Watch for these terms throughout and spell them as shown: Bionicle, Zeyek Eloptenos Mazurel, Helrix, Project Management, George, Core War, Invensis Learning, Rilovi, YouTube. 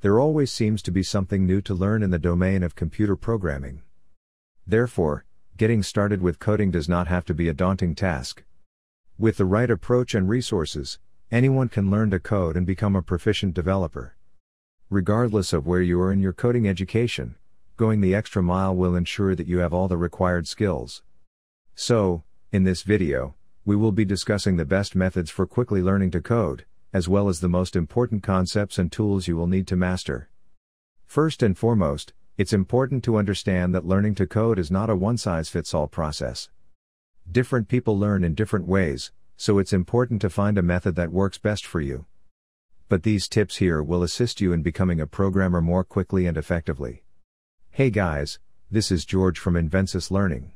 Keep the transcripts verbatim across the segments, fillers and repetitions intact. there always seems to be something new to learn in the domain of computer programming. Therefore, getting started with coding does not have to be a daunting task. With the right approach and resources, anyone can learn to code and become a proficient developer. Regardless of where you are in your coding education, going the extra mile will ensure that you have all the required skills. So, in this video, we will be discussing the best methods for quickly learning to code, as well as the most important concepts and tools you will need to master. First and foremost, it's important to understand that learning to code is not a one-size-fits-all process. Different people learn in different ways, so it's important to find a method that works best for you. But these tips here will assist you in becoming a programmer more quickly and effectively. Hey guys, this is George from Invensis Learning.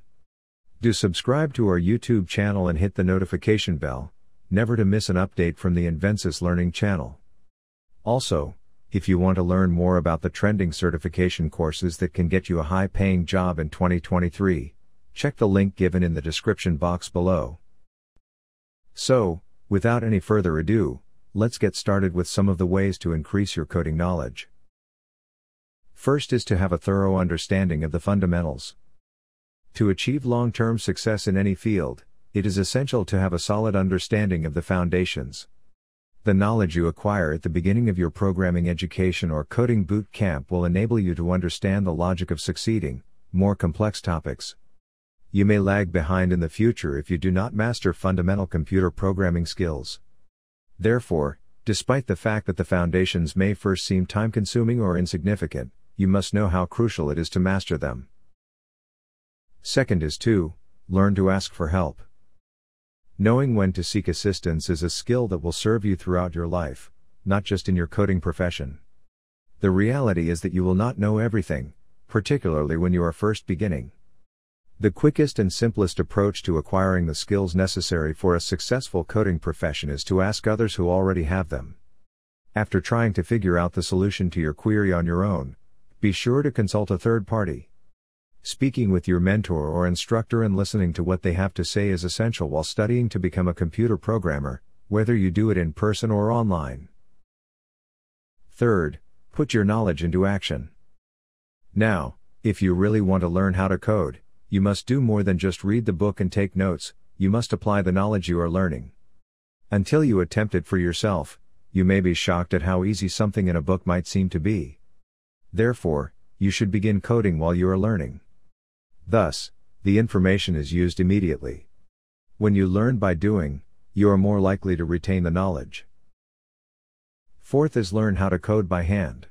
Do subscribe to our YouTube channel and hit the notification bell, never to miss an update from the Invensis Learning channel. Also, if you want to learn more about the trending certification courses that can get you a high-paying job in twenty twenty-three, check the link given in the description box below. So, without any further ado, let's get started with some of the ways to increase your coding knowledge. First is to have a thorough understanding of the fundamentals. To achieve long-term success in any field, it is essential to have a solid understanding of the foundations. The knowledge you acquire at the beginning of your programming education or coding boot camp will enable you to understand the logic of succeeding more complex topics. You may lag behind in the future if you do not master fundamental computer programming skills. Therefore, despite the fact that the foundations may first seem time-consuming or insignificant, you must know how crucial it is to master them. Second is to learn to ask for help. Knowing when to seek assistance is a skill that will serve you throughout your life, not just in your coding profession. The reality is that you will not know everything, particularly when you are first beginning. The quickest and simplest approach to acquiring the skills necessary for a successful coding profession is to ask others who already have them. After trying to figure out the solution to your query on your own, be sure to consult a third party. Speaking with your mentor or instructor and listening to what they have to say is essential while studying to become a computer programmer, whether you do it in person or online. Third, put your knowledge into action. Now, if you really want to learn how to code, you must do more than just read the book and take notes, you must apply the knowledge you are learning. Until you attempt it for yourself, you may be shocked at how easy something in a book might seem to be. Therefore, you should begin coding while you are learning. Thus, the information is used immediately. When you learn by doing, you are more likely to retain the knowledge. Fourth is learn how to code by hand.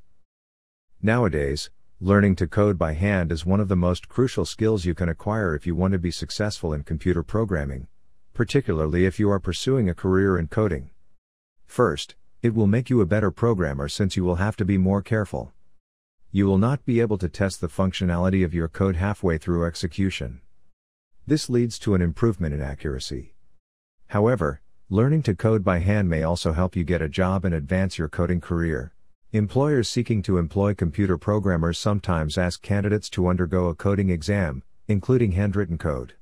Nowadays, learning to code by hand is one of the most crucial skills you can acquire if you want to be successful in computer programming, particularly if you are pursuing a career in coding. First, it will make you a better programmer since you will have to be more careful. You will not be able to test the functionality of your code halfway through execution. This leads to an improvement in accuracy. However, learning to code by hand may also help you get a job and advance your coding career. Employers seeking to employ computer programmers sometimes ask candidates to undergo a coding exam, including handwritten code.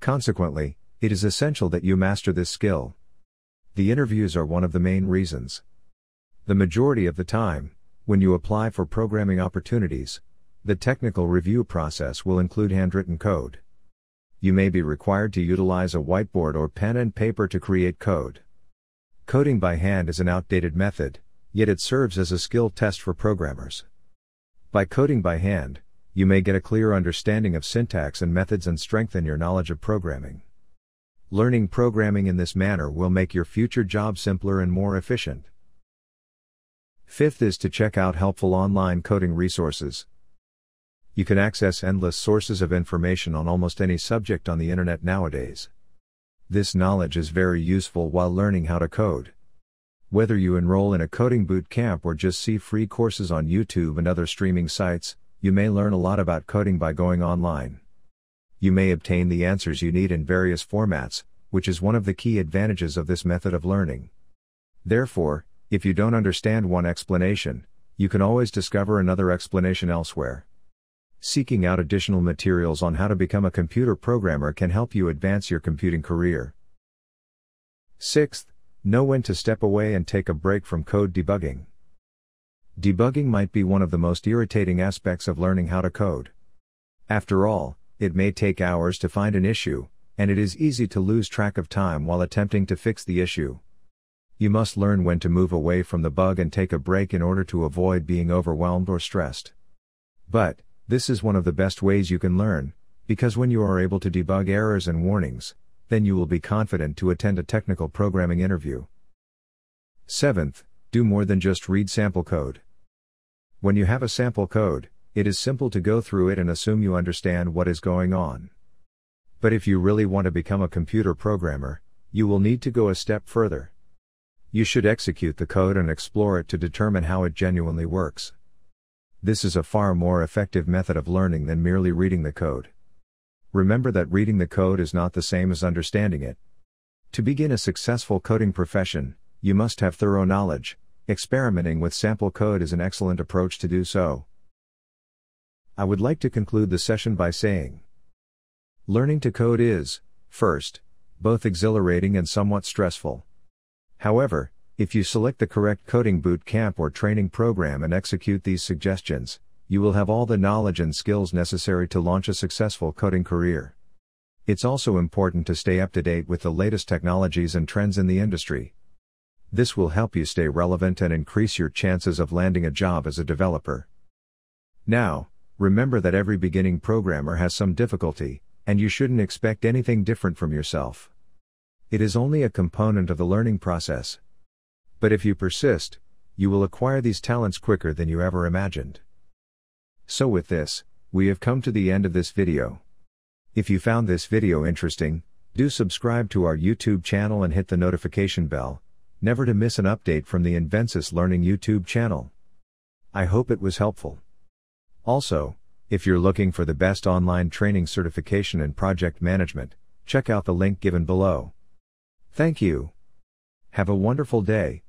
Consequently, it is essential that you master this skill. The interviews are one of the main reasons. The majority of the time, when you apply for programming opportunities, the technical review process will include handwritten code. You may be required to utilize a whiteboard or pen and paper to create code. Coding by hand is an outdated method, yet it serves as a skill test for programmers. By coding by hand, you may get a clear understanding of syntax and methods and strengthen your knowledge of programming. Learning programming in this manner will make your future job simpler and more efficient. Fifth is to check out helpful online coding resources. You can access endless sources of information on almost any subject on the internet nowadays. This knowledge is very useful while learning how to code. Whether you enroll in a coding boot camp or just see free courses on YouTube and other streaming sites, you may learn a lot about coding by going online. You may obtain the answers you need in various formats, which is one of the key advantages of this method of learning. Therefore, if you don't understand one explanation, you can always discover another explanation elsewhere. Seeking out additional materials on how to become a computer programmer can help you advance your computing career. Sixth, know when to step away and take a break from code debugging. Debugging might be one of the most irritating aspects of learning how to code. After all, it may take hours to find an issue, and it is easy to lose track of time while attempting to fix the issue. You must learn when to move away from the bug and take a break in order to avoid being overwhelmed or stressed. But, this is one of the best ways you can learn, because when you are able to debug errors and warnings, then you will be confident to attend a technical programming interview. Seventh, do more than just read sample code. When you have a sample code, it is simple to go through it and assume you understand what is going on. But if you really want to become a computer programmer, you will need to go a step further. You should execute the code and explore it to determine how it genuinely works. This is a far more effective method of learning than merely reading the code. Remember that reading the code is not the same as understanding it. To begin a successful coding profession, you must have thorough knowledge. Experimenting with sample code is an excellent approach to do so. I would like to conclude the session by saying, learning to code is, first, both exhilarating and somewhat stressful. However, if you select the correct coding boot camp or training program and execute these suggestions, you will have all the knowledge and skills necessary to launch a successful coding career. It's also important to stay up to date with the latest technologies and trends in the industry. This will help you stay relevant and increase your chances of landing a job as a developer. Now, remember that every beginning programmer has some difficulty, and you shouldn't expect anything different from yourself. It is only a component of the learning process. But if you persist, you will acquire these talents quicker than you ever imagined. So with this, we have come to the end of this video. If you found this video interesting, do subscribe to our YouTube channel and hit the notification bell, never to miss an update from the Invensis Learning YouTube channel. I hope it was helpful. Also, if you're looking for the best online training certification in project management, check out the link given below. Thank you. Have a wonderful day.